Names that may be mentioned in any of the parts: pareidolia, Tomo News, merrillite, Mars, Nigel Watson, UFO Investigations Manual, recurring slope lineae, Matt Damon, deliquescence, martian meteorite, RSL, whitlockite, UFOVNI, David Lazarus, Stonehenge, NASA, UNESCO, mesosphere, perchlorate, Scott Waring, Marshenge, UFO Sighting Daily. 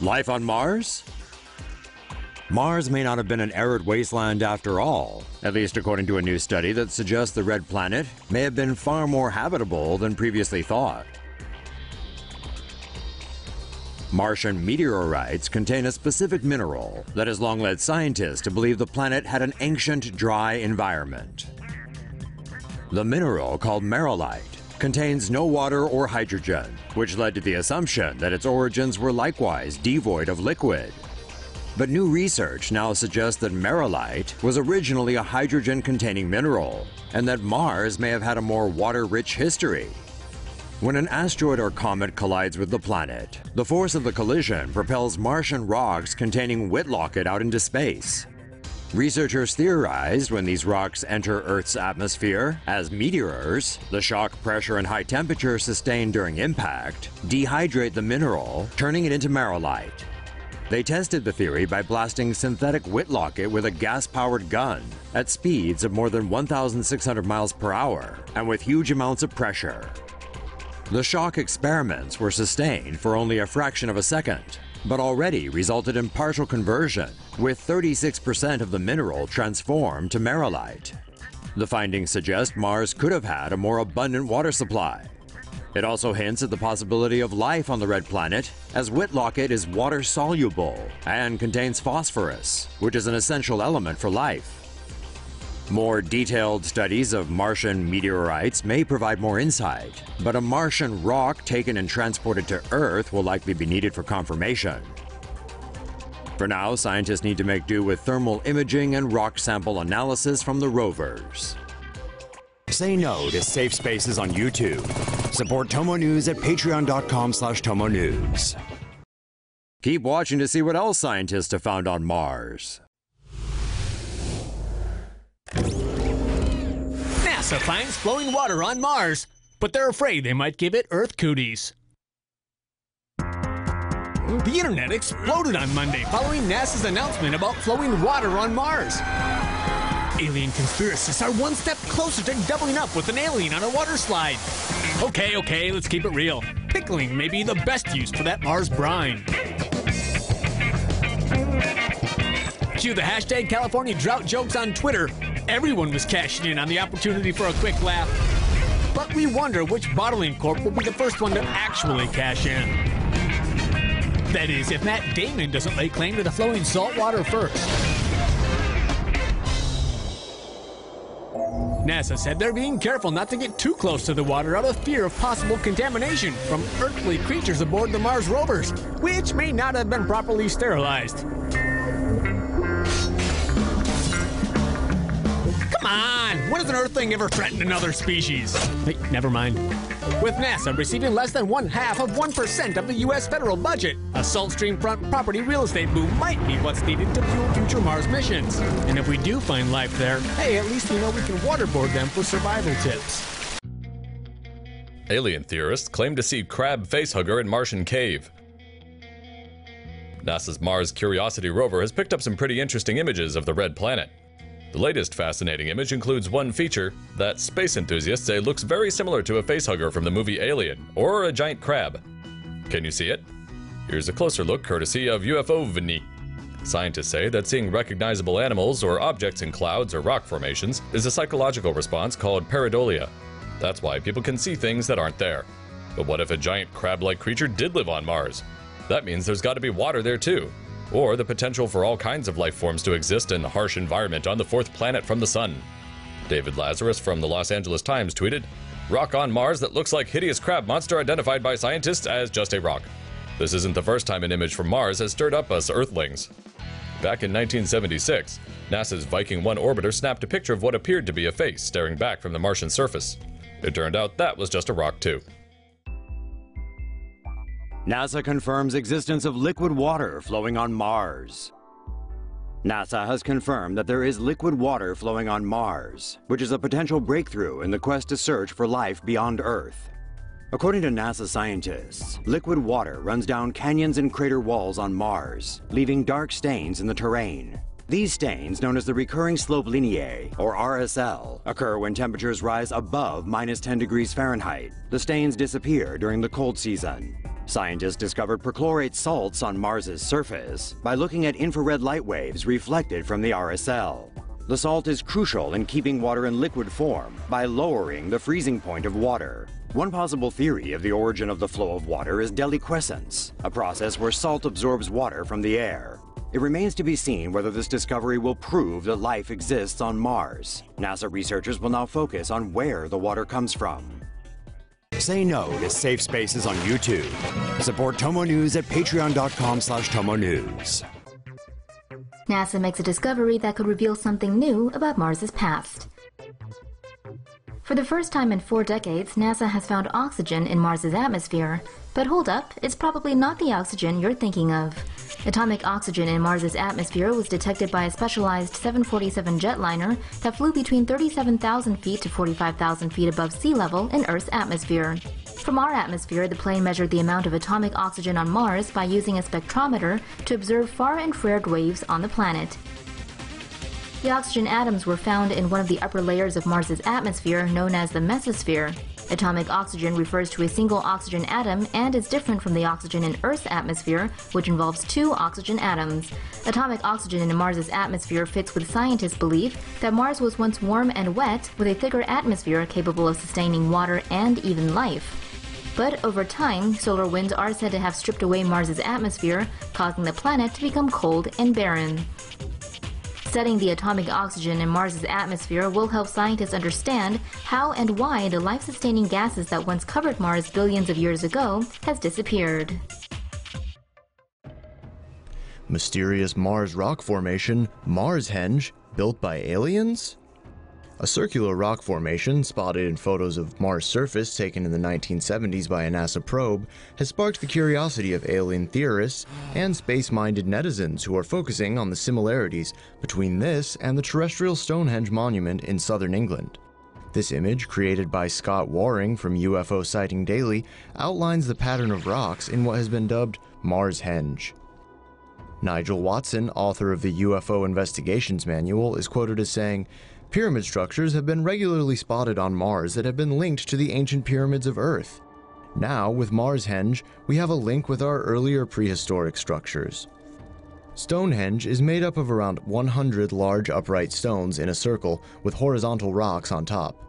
Life on Mars? Mars may not have been an arid wasteland after all, at least according to a new study that suggests the red planet may have been far more habitable than previously thought. Martian meteorites contain a specific mineral that has long led scientists to believe the planet had an ancient, dry environment. The mineral, called merrillite, contains no water or hydrogen, which led to the assumption that its origins were likewise devoid of liquid. But new research now suggests that merrillite was originally a hydrogen-containing mineral, and that Mars may have had a more water-rich history. When an asteroid or comet collides with the planet, the force of the collision propels Martian rocks containing whitlockite out into space. Researchers theorized when these rocks enter Earth's atmosphere as meteors, the shock pressure and high temperature sustained during impact dehydrate the mineral, turning it into merrillite. They tested the theory by blasting synthetic whitlockite with a gas-powered gun at speeds of more than 1,600 miles per hour and with huge amounts of pressure. The shock experiments were sustained for only a fraction of a second, but already resulted in partial conversion, with 36% of the mineral transformed to merrillite. The findings suggest Mars could have had a more abundant water supply. It also hints at the possibility of life on the red planet, as whitlockite is water-soluble and contains phosphorus, which is an essential element for life. More detailed studies of Martian meteorites may provide more insight, but a Martian rock taken and transported to Earth will likely be needed for confirmation. For now, scientists need to make do with thermal imaging and rock sample analysis from the rovers. Say no to safe spaces on YouTube. Support Tomo News at patreon.com/tomonews. Keep watching to see what else scientists have found on Mars. NASA finds flowing water on Mars, but they're afraid they might give it Earth cooties. The internet exploded on Monday following NASA's announcement about flowing water on Mars. Alien conspiracists are one step closer to doubling up with an alien on a water slide. Okay, let's keep it real. Pickling may be the best use for that Mars brine. Cue the hashtag California drought jokes on Twitter. Everyone was cashing in on the opportunity for a quick laugh. But we wonder which bottling corp will be the first one to actually cash in. That is, if Matt Damon doesn't lay claim to the flowing salt water first. NASA said they're being careful not to get too close to the water out of fear of possible contamination from earthly creatures aboard the Mars rovers, which may not have been properly sterilized. Come on! When has an Earthling ever threatened another species? Hey, never mind. With NASA receiving less than 0.5% of the U.S. federal budget, a salt stream front property real estate boom might be what's needed to fuel future Mars missions. And if we do find life there, hey, at least we know we can waterboard them for survival tips. Alien theorists claim to see crab facehugger in Martian cave. NASA's Mars Curiosity rover has picked up some pretty interesting images of the red planet. The latest fascinating image includes one feature that space enthusiasts say looks very similar to a facehugger from the movie Alien, or a giant crab. Can you see it? Here's a closer look courtesy of UFOVNI. Scientists say that seeing recognizable animals or objects in clouds or rock formations is a psychological response called pareidolia. That's why people can see things that aren't there. But what if a giant crab-like creature did live on Mars? That means there's got to be water there too, or the potential for all kinds of life forms to exist in a harsh environment on the fourth planet from the sun. David Lazarus from the Los Angeles Times tweeted, "Rock on Mars that looks like hideous crab monster identified by scientists as just a rock." This isn't the first time an image from Mars has stirred up us Earthlings. Back in 1976, NASA's Viking 1 orbiter snapped a picture of what appeared to be a face staring back from the Martian surface. It turned out that was just a rock too. NASA confirms existence of liquid water flowing on Mars. NASA has confirmed that there is liquid water flowing on Mars, which is a potential breakthrough in the quest to search for life beyond Earth. According to NASA scientists, liquid water runs down canyons and crater walls on Mars, leaving dark stains in the terrain. These stains, known as the recurring slope lineae, or RSL, occur when temperatures rise above -10 degrees Fahrenheit. The stains disappear during the cold season. Scientists discovered perchlorate salts on Mars's surface by looking at infrared light waves reflected from the RSL. The salt is crucial in keeping water in liquid form by lowering the freezing point of water. One possible theory of the origin of the flow of water is deliquescence, a process where salt absorbs water from the air. It remains to be seen whether this discovery will prove that life exists on Mars. NASA researchers will now focus on where the water comes from. Say no to safe spaces on YouTube. Support Tomo News at patreon.com/Tomo News. NASA makes a discovery that could reveal something new about Mars's past. For the first time in 4 decades, NASA has found oxygen in Mars's atmosphere. But hold up, it's probably not the oxygen you're thinking of. Atomic oxygen in Mars's atmosphere was detected by a specialized 747 jetliner that flew between 37,000 feet to 45,000 feet above sea level in Earth's atmosphere. From our atmosphere, the plane measured the amount of atomic oxygen on Mars by using a spectrometer to observe far-infrared waves on the planet. The oxygen atoms were found in one of the upper layers of Mars's atmosphere known as the mesosphere. Atomic oxygen refers to a single oxygen atom and is different from the oxygen in Earth's atmosphere, which involves 2 oxygen atoms. Atomic oxygen in Mars's atmosphere fits with scientists' belief that Mars was once warm and wet, with a thicker atmosphere capable of sustaining water and even life. But over time, solar winds are said to have stripped away Mars's atmosphere, causing the planet to become cold and barren. Studying the atomic oxygen in Mars's atmosphere will help scientists understand how and why the life-sustaining gases that once covered Mars billions of years ago has disappeared. Mysterious Mars rock formation, Marshenge, built by aliens? A circular rock formation, spotted in photos of Mars' surface taken in the 1970s by a NASA probe, has sparked the curiosity of alien theorists and space-minded netizens who are focusing on the similarities between this and the terrestrial Stonehenge monument in southern England. This image, created by Scott Waring from UFO Sighting Daily, outlines the pattern of rocks in what has been dubbed Marshenge. Nigel Watson, author of the UFO Investigations Manual, is quoted as saying, "Pyramid structures have been regularly spotted on Mars that have been linked to the ancient pyramids of Earth. Now, with Marshenge, we have a link with our earlier prehistoric structures." Stonehenge is made up of around 100 large upright stones in a circle with horizontal rocks on top.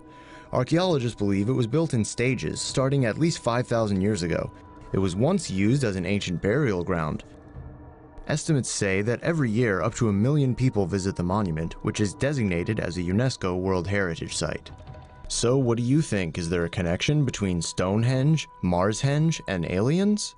Archaeologists believe it was built in stages starting at least 5,000 years ago. It was once used as an ancient burial ground. Estimates say that every year up to 1 million people visit the monument, which is designated as a UNESCO World Heritage Site. So what do you think? Is there a connection between Stonehenge, Marshenge, and aliens?